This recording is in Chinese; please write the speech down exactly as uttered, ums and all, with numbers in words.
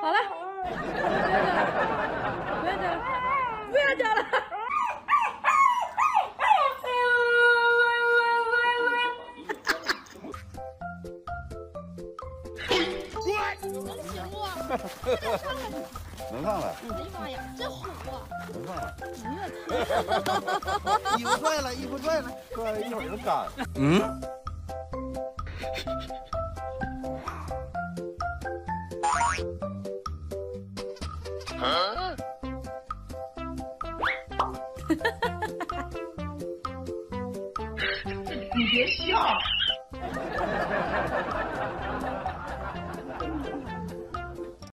好了，不要叫了，不要叫了。 能上来？哎呀，真虎啊！能上来？衣服拽了，衣服拽了，拽了一会儿就干。嗯。啊！你别笑。